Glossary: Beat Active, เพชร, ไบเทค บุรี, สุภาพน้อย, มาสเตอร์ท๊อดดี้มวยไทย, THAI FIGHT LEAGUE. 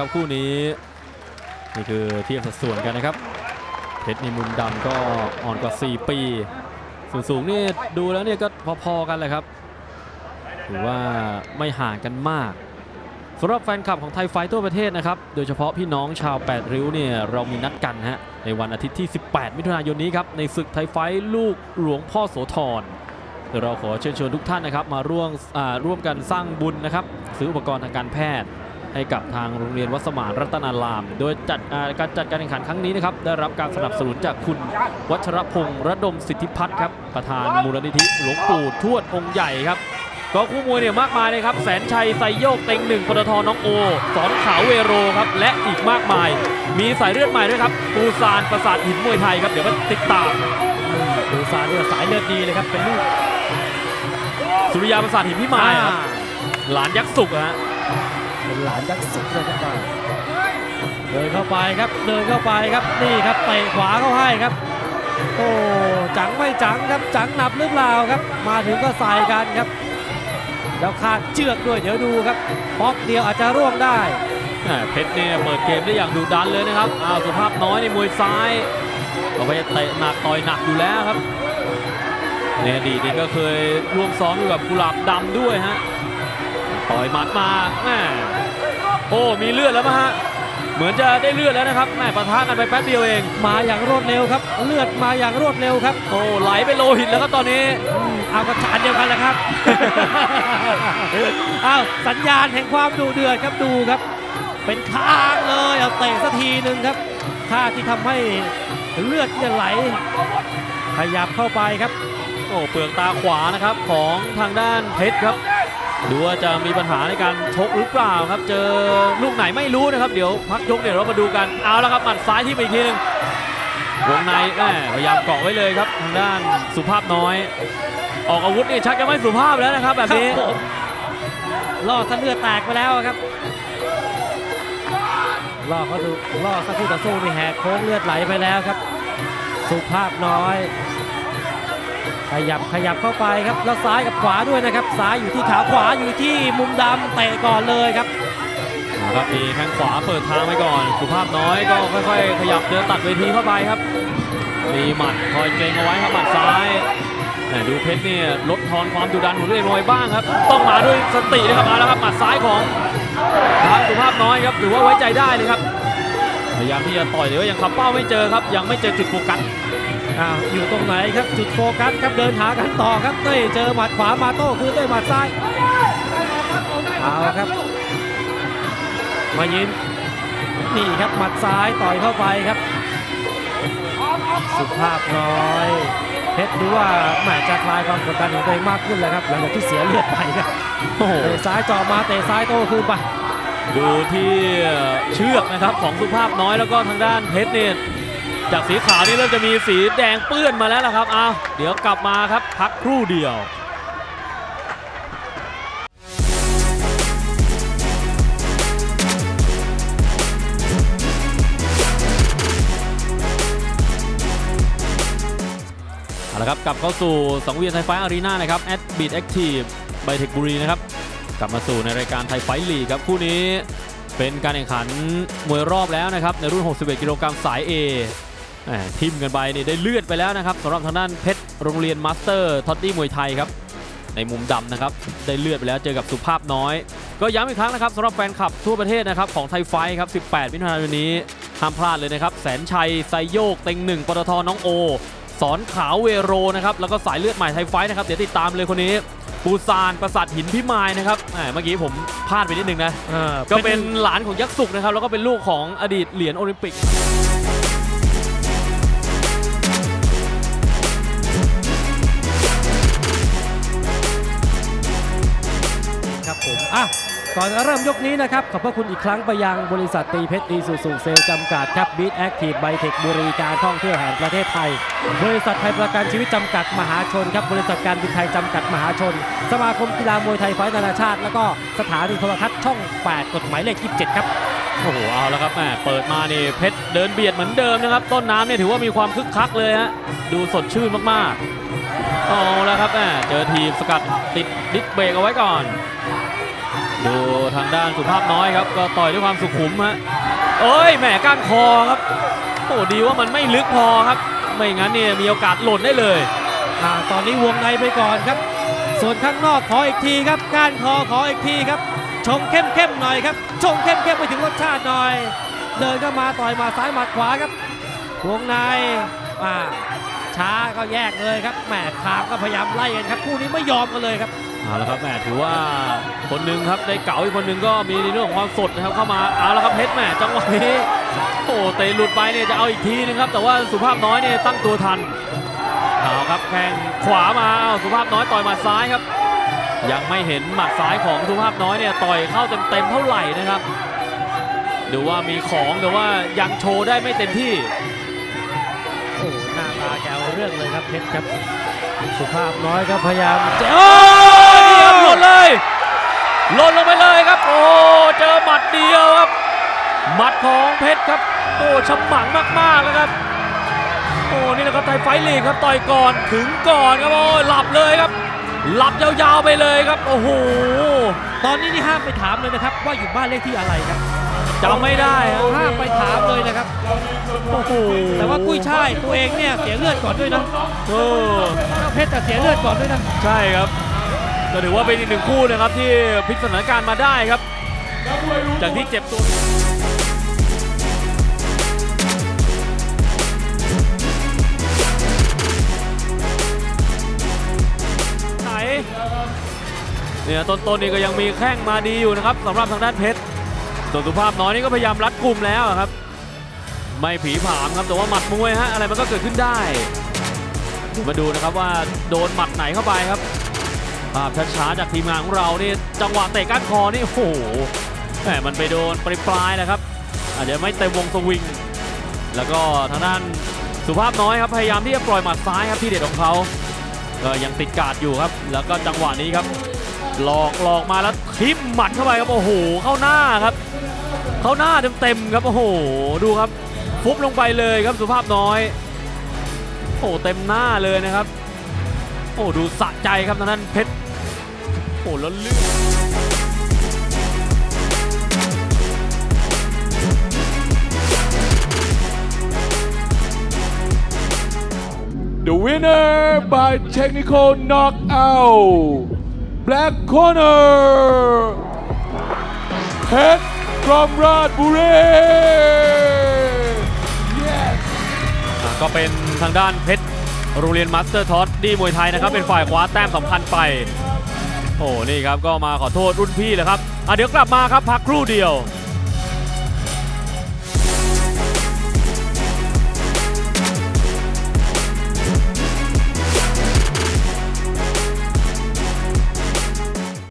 ครับคู่นี้นี่คือเทียบสัดส่วนกันนะครับเพชรนิมุมดำก็อ่อนกว่า4ปีสูงนี่ดูแล้วเนี่ยก็พอๆกันเลยครับถือว่าไม่ห่างกันมากสำหรับแฟนคลับของไทยไฟท์ทั่วประเทศนะครับโดยเฉพาะพี่น้องชาว8ริ้วเนี่ยเรามีนัดกันฮะในวันอาทิตย์ที่18มิถุนายนนี้ครับในศึกไทยไฟท์ลูกหลวงพ่อโสธรเราขอเชิญชวนทุกท่านนะครับมาร่วมกันสร้างบุญนะครับซื้ออุปกรณ์ทางการแพทย์ให้กับทางโรงเรียนวัดสมานรัตนารามโดยการจัดการแข่งขันครั้งนี้นะครับได้รับการสนับสนุนจากคุณวัชรพงษ์ระดมสิทธิพัฒน์ครับประธานมูลนิธิหลวงปู่ทวดองค์ใหญ่ครับก็คู่มวยเนี่ยมากมายเลยครับแสนชัยไซโยกเต็งหนึ่งปตท.น้องโอสอนขาวเวโรครับและอีกมากมายมีสายเลือดใหม่ด้วยครับปูซานประสาทหินมวยไทยครับเดี๋ยวมาติดตามปูซานเนี่ยสายเลือดดีเลยครับเป็นลูกสุริยาประสาทหินพิมายครับหลานยักษ์สุกฮะเป็นหลานยักษ์สุดเลยครับเดินเข้าไปครับเดินเข้าไปครับนี่ครับเตะขวาเข้าให้ครับโอ้จังไม่จังครับจังหนับหรือเปล่าครับมาถึงก็ใส่กันครับแล้วคาดเชือกด้วยเดี๋ยวดูครับบล็อกเดียวอาจจะร่วงได้เพชรเนี่ยเปิดเกมได้อย่างดุดันเลยนะครับอ้าวสุภาพน้อยในมวยซ้ายก็พยายามเตะหนักต่อยหนักอยู่แล้วครับในอดีตนี่ก็เคยร่วมซ้อมอยู่กับกุหลาบดำด้วยฮะต่อยหมัดมาแม่โอ้มีเลือดแล้วนะฮะเหมือนจะได้เลือดแล้วนะครับแม่ปะทะกันไปแป๊บเดียวเองมาอย่างรวดเร็วครับเลือดมาอย่างรวดเร็วครับโอ้ไหลไปโลหิตแล้วก็ตอนนี้เอากระชานเดียวกันแหละครับเอาสัญญาณแห่งความดุเดือดครับดูครับเป็นค้างเลยเอาเตะสักทีหนึ่งครับท่าที่ทำให้เลือดจะไหลขยับเข้าไปครับโอ้เปลือกตาขวานะครับของทางด้านเพชรครับดูว่าจะมีปัญหาในการชกหรือเปล่าครับเจอลูกไหนไม่รู้นะครับเดี๋ยวพักยกเดี๋ยวเรามาดูกันเอาแล้วครับหมัดซ้ายที่ไปอีกทีนึงวงในพยายามเกาะไว้เลยครับทางด้านสุภาพน้อยออกอาวุธนี่ชักจะไม่สุภาพแล้วนะครับแบบนี้ล่อซะเลือดแตกไปแล้วครับล่อเขาดูล่อซะคู่ต่อสู้มีแหกโค้งเลือดไหลไปแล้วครับสุภาพน้อยขยับเข้าไปครับแล้วซ้ายกับขวาด้วยนะครับซ้ายอยู่ที่ขาขวาอยู่ที่มุมดำเตะก่อนเลยครับครับมีแข้งขวาเปิดทางไปก่อนสุภาพน้อยก็ค่อยๆขยับเดินตัดเวทีเข้าไปครับมีหมัดคอยเกรงเอาไว้ครับหมัดซ้ายดูเพชรเนี่ยลดทอนความดุดันของตัวเองลงไปบ้างครับต้องมาด้วยสตินะครับมาแล้วครับหมัดซ้ายของสุภาพน้อยครับถือว่าไว้ใจได้เลยครับพยายามที่จะต่อยแต่ว่ายังขับเป้าไม่เจอครับยังไม่เจอจุดโฟกัสอยู่ตรงไหนครับจุดโฟกัสครับเดินหากันต่อครับเต้เจอหมัดขวามาโต้คืนด้วยหมัดซ้ายเอาครับมายิ้มนี่ครับหมัดซ้ายต่อยเข้าไปครับสุภาพน้อยเพชรดูว่าแหมจะคลายความกดดันของตัวเองมากขึ้นเลยครับหลังจากที่เสียเลือดไปครับเตะซ้ายจ่อมาเตะซ้ายโต้คืนไปดูที่เชือกนะครับของสุภาพน้อยแล้วก็ทางด้านเพชรเนี่ยจากสีขาวนี่เริ่มจะมีสีแดงเปื้อนมาแล้วล่ะครับเอาเดี๋ยวกลับมาครับพักครู่เดียวเอาละครับกลับเข้าสู่สังเวียนไทยไฟท์อารีนานะครับแอด Beat Active ไบเทคบุรีนะครับกลับมาสู่ในรายการไทยไฟท์ลีกครับคู่นี้เป็นการแข่งขันมวยรอบแล้วนะครับในรุ่น61กิโลกรัมสาย A ทิมกันไปนี่ได้เลือดไปแล้วนะครับสำหรับทางด้านเพชรโรงเรียนมาสเตอร์ท็อตตี้มวยไทยครับในมุมดำนะครับได้เลือดไปแล้วเจอกับสุภาพน้อยก็ย้ำอีกครั้งนะครับสำหรับแฟนคลับทั่วประเทศนะครับของไทยไฟท์ครับ18มิถุนายนนี้ห้ามพลาดเลยนะครับแสนชัยไซโยกเต็งหนึ่งปตท.น้องโอสอนขาวเวโรนะครับแล้วก็สายเลือดใหม่ไทยไฟท์นะครับเดี๋ยวติดตามเลยคนนี้ปูซานประสาทหินพิมายนะครับเมื่อกี้ผมพลาดไปนิดนึงนะก็เป็นหลานของยักษ์สุกนะครับแล้วก็เป็นลูกของอดีตเหรียญโอลิมปิกครับผมก่อนเริ่มยกนี้นะครับขอบพระคุณอีกครั้งไปยังบริษัทตีเพชรดีสุสุเซลจำกัดครับ Beat Active ไบเทคบุรีการท่องเที่ยวแห่งประเทศไทยบริษัทไทยประกันชีวิตจำกัดมหาชนครับบริษัทการบินไทยจำกัดมหาชนสมาคมกีฬามวยไทยไฟท์นานาชาติแล้วก็สถานีโทรทัศน์ช่อง8กฎหมายเลข27ครับโอ้โหเอาแล้วครับแม่เปิดมานี่เพชรเดินเบียดเหมือนเดิมนะครับต้นน้ำเนี่ยถือว่ามีความคึกคักเลยฮะดูสดชื่นมากๆเอาแล้วครับแม่เจอทีมสกัดติดดิสเบรกเอาไว้ก่อน ดูทางด้านสุภาพน้อยครับก็ต่อยด้วยความสุขุมฮะเอ้ยแหมก้านคอครับโอ้ดีว่ามันไม่ลึกพอครับไม่งั้นเนี่ยมีโอกาสหล่นได้เลยตอนนี้วงในไปก่อนครับส่วนข้างนอกขออีกทีครับก้านคอขออีกทีครับชงเข้มหน่อยครับชงเข้มไปถึงรสชาติหน่อยเดินก็มาต่อยมาซ้ายมาขวาครับวงในช้าก็แยกเลยครับแหมขามก็พยายามไล่กันครับคู่นี้ไม่ยอมกันเลยครับเอาละครับแหมถือว่าคนหนึ่งครับได้เก๋าอีกคนหนึ่งก็มีในเรื่องของความสดนะครับเข้ามาเอาละครับเพชรแหมจังหวะนี้โอ้เตะหลุดไปเนี่ยจะเอาอีกทีนึงครับแต่ว่าสุภาพน้อยเนี่ยตั้งตัวทันเอาครับแข้งขวามาเอาสุภาพน้อยต่อยมาซ้ายครับยังไม่เห็นหมัดซ้ายของสุภาพน้อยเนี่ยต่อยเข้าเต็มเท่าไหร่นะครับดูว่ามีของแต่ว่ายังโชว์ได้ไม่เต็มที่โอ้หน้าตาแกเอาเรื่องเลยครับเพชรครับสุภาพน้อยก็พยายามเจอหล่นเลยหล่นลงไปเลยครับโอ้เจอหมัดเดียวครับหมัดของเพชรครับโอ้ฉมังมากๆแล้วครับโอ้นี่นะครับไทยไฟลีกครับต่อยก่อนถึงก่อนครับโอ้หลับเลยครับหลับยาวๆไปเลยครับโอ้โหตอนนี้นี่ห้ามไปถามเลยนะครับว่าอยู่บ้านเลขที่อะไรครับจำไม่ได้ห้ามไปถามเลยนะครับโอ้โหแต่ว่ากุ้ยช่ายตัวเองเนี่ยเสียเลือดก่อนด้วยนะโอ้เพชรแต่เสียเลือดก่อนด้วยนะใช่ครับก็ถือว่าเป็นอีกหนึ่งคู่นะครับที่พลิกสถานการณ์มาได้ครับจากที่เจ็บตัวเนี่ยต้นนี่ก็ยังมีแข้งมาดีอยู่นะครับสำหรับทางด้านเพชรส่วนสุภาพน้อยนี่ก็พยายามรัดกลุ่มแล้วครับไม่ผีผามครับแต่ว่าหมัดมวยฮะอะไรมันก็เกิดขึ้นได้มาดูนะครับว่าโดนหมัดไหนเข้าไปครับภาพช้าๆจากทีมงานของเรานี่จังหวะเตะก้านคอนี่โอ้โหแหมมันไปโดนปลายๆนะครับอาจจะไม่เต็มวงสวิงแล้วก็ทางด้านสุภาพน้อยครับพยายามที่จะปล่อยหมัดซ้ายครับที่เด็ดของเขาก็ยังติดการ์ดอยู่ครับแล้วก็จังหวะนี้ครับหลอกมาแล้วทิ่มหมัดเข้าไปครับโอ้โหเข้าหน้าครับเข้าหน้าเต็มครับโอ้โหดูครับฟุบลงไปเลยครับสุภาพน้อยโอ้เต็มหน้าเลยนะครับโอ้ดูสะใจครับทางนั้นเพชรโอ้แล้วลื่นThe winner by technical knockout Black Corner Head from Ratburi Yes ก็เป็นทางด้านเพชรโรงเรียนมาสเตอร์ท็อตดีมวยไทยนะครับเป็นฝ่ายคว้าแต้มสำคัญไปโอ้นี่ครับก็มาขอโทษรุ่นพี่เลยครับเดี๋ยวกลับมาครับพักครู่เดียว